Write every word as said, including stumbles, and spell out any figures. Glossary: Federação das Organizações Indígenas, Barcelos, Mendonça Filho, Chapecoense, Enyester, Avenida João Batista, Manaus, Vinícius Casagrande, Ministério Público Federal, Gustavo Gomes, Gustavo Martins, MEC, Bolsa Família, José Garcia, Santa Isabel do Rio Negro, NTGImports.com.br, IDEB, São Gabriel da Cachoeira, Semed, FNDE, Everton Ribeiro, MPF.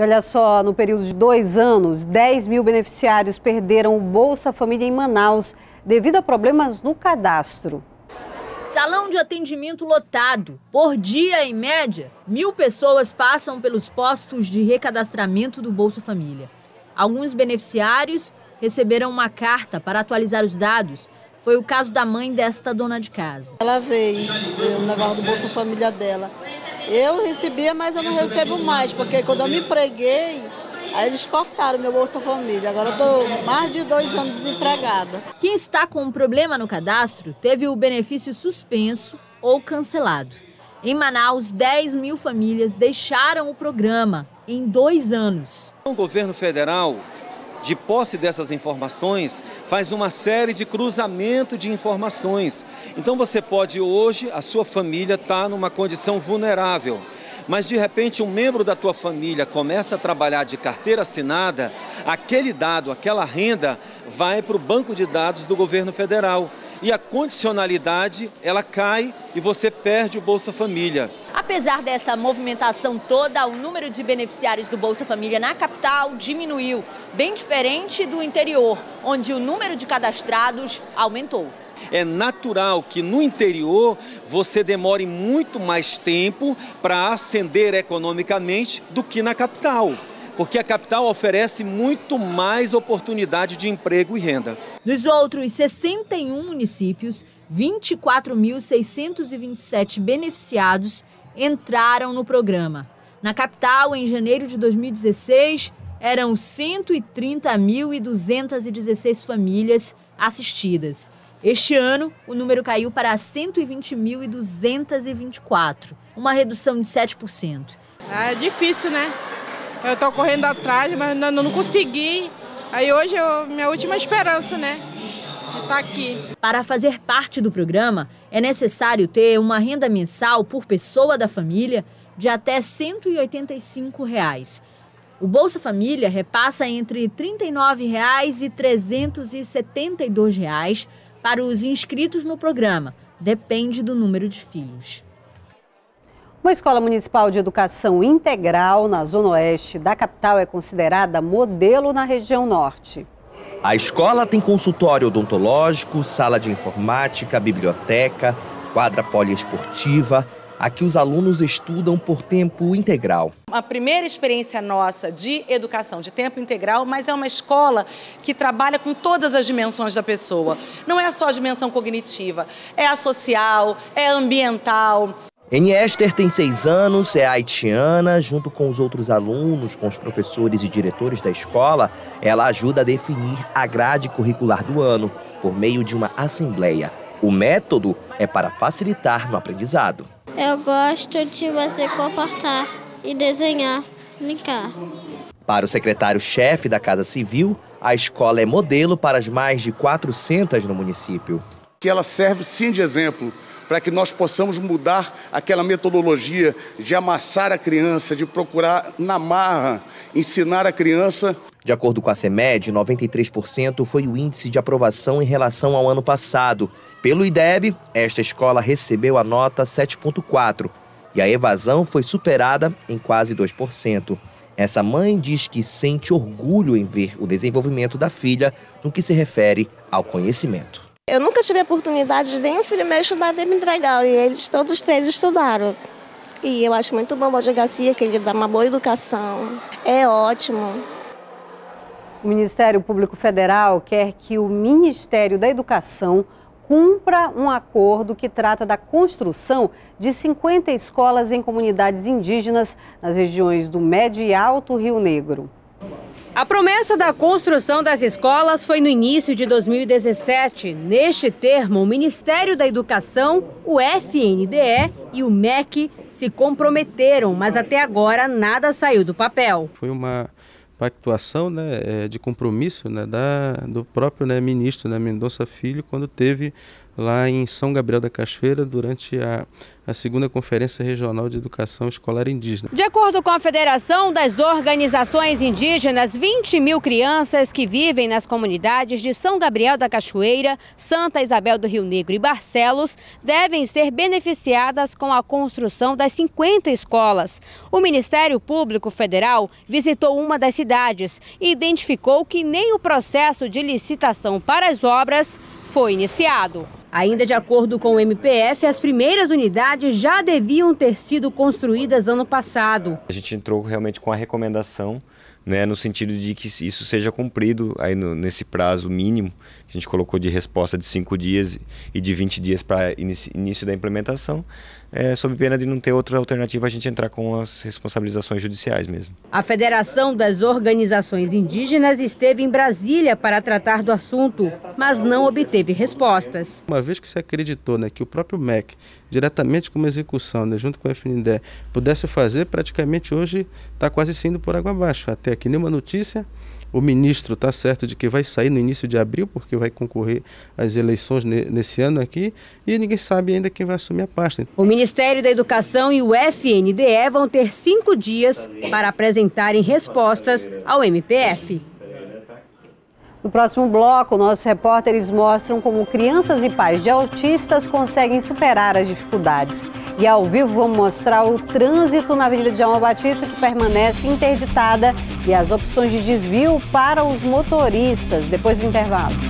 E olha só, no período de dois anos, dez mil beneficiários perderam o Bolsa Família em Manaus devido a problemas no cadastro. Salão de atendimento lotado. Por dia, em média, mil pessoas passam pelos postos de recadastramento do Bolsa Família. Alguns beneficiários receberam uma carta para atualizar os dados. Foi o caso da mãe desta dona de casa. Ela veio, o negócio do Bolsa Família dela. Eu recebia, mas eu não recebo mais, porque quando eu me empreguei, aí eles cortaram meu Bolsa Família. Agora eu estou mais de dois anos desempregada. Quem está com um problema no cadastro teve o benefício suspenso ou cancelado. Em Manaus, dez mil famílias deixaram o programa em dois anos. O governo federal, de posse dessas informações, faz uma série de cruzamento de informações. Então você pode hoje, a sua família está numa condição vulnerável. Mas de repente um membro da tua família começa a trabalhar de carteira assinada, aquele dado, aquela renda vai para o banco de dados do governo federal. E a condicionalidade, ela cai e você perde o Bolsa Família. Apesar dessa movimentação toda, o número de beneficiários do Bolsa Família na capital diminuiu, bem diferente do interior, onde o número de cadastrados aumentou. É natural que no interior você demore muito mais tempo para ascender economicamente do que na capital, porque a capital oferece muito mais oportunidade de emprego e renda. Nos outros sessenta e um municípios, vinte e quatro mil seiscentos e vinte e sete beneficiados entraram no programa. Na capital, em janeiro de dois mil e dezesseis, eram cento e trinta mil duzentas e dezesseis famílias assistidas. Este ano, o número caiu para cento e vinte mil duzentas e vinte e quatro, uma redução de sete por cento. É difícil, né? Eu estou correndo atrás, mas não, não consegui. Aí hoje é minha última esperança, né? Tá aqui. Para fazer parte do programa, é necessário ter uma renda mensal por pessoa da família de até cento e oitenta e cinco reais. O Bolsa Família repassa entre trinta e nove reais e trezentos e setenta e dois reais para os inscritos no programa. Depende do número de filhos. Uma escola municipal de educação integral na Zona Oeste da capital é considerada modelo na região norte. A escola tem consultório odontológico, sala de informática, biblioteca, quadra poliesportiva. Aqui os alunos estudam por tempo integral. A primeira experiência nossa de educação de tempo integral, mas é uma escola que trabalha com todas as dimensões da pessoa. Não é só a dimensão cognitiva, é a social, é a ambiental. Enyester tem seis anos, é haitiana. Junto com os outros alunos, com os professores e diretores da escola, ela ajuda a definir a grade curricular do ano por meio de uma assembleia. O método é para facilitar no aprendizado. Eu gosto de você comportar e desenhar, brincar. Para o secretário-chefe da Casa Civil, a escola é modelo para as mais de quatrocentas no município. Que ela serve sim de exemplo, para que nós possamos mudar aquela metodologia de amassar a criança, de procurar na marra, ensinar a criança. De acordo com a Semed, noventa e três por cento foi o índice de aprovação em relação ao ano passado. Pelo I D E B, esta escola recebeu a nota sete ponto quatro e a evasão foi superada em quase dois por cento. Essa mãe diz que sente orgulho em ver o desenvolvimento da filha no que se refere ao conhecimento. Eu nunca tive a oportunidade de nenhum filho meu estudar tempo integral e eles todos os três estudaram. E eu acho muito bom o José Garcia, que ele dá uma boa educação, é ótimo. O Ministério Público Federal quer que o Ministério da Educação cumpra um acordo que trata da construção de cinquenta escolas em comunidades indígenas nas regiões do Médio e Alto Rio Negro. A promessa da construção das escolas foi no início de dois mil e dezessete. Neste termo, o Ministério da Educação, o F N D E e o M E C se comprometeram, mas até agora nada saiu do papel. Foi uma pactuação, né, de compromisso, né, da, do próprio, né, ministro, né, Mendonça Filho, quando teve lá em São Gabriel da Cachoeira durante a, a segunda Conferência Regional de Educação Escolar Indígena. De acordo com a Federação das Organizações Indígenas, vinte mil crianças que vivem nas comunidades de São Gabriel da Cachoeira, Santa Isabel do Rio Negro e Barcelos devem ser beneficiadas com a construção das cinquenta escolas. O Ministério Público Federal visitou uma das cidades e identificou que nem o processo de licitação para as obras foi iniciado. Ainda de acordo com o M P F, as primeiras unidades já deviam ter sido construídas ano passado. A gente entrou realmente com a recomendação, né, no sentido de que isso seja cumprido aí no, nesse prazo mínimo, que a gente colocou de resposta de cinco dias e de vinte dias para início da implementação, é, sob pena de não ter outra alternativa a gente entrar com as responsabilizações judiciais mesmo. A Federação das Organizações Indígenas esteve em Brasília para tratar do assunto, mas não obteve respostas. Uma vez que se acreditou, né, que o próprio M E C, diretamente com uma execução, né, junto com o F N D E, pudesse fazer, praticamente hoje está quase sendo por água abaixo. Até aqui nenhuma notícia. O ministro está certo de que vai sair no início de abril, porque vai concorrer às eleições nesse ano aqui, e ninguém sabe ainda quem vai assumir a pasta. O Ministério da Educação e o F N D E vão ter cinco dias para apresentarem respostas ao M P F. No próximo bloco, nossos repórteres mostram como crianças e pais de autistas conseguem superar as dificuldades. E ao vivo vamos mostrar o trânsito na Avenida João Batista, que permanece interditada, e as opções de desvio para os motoristas, depois do intervalo.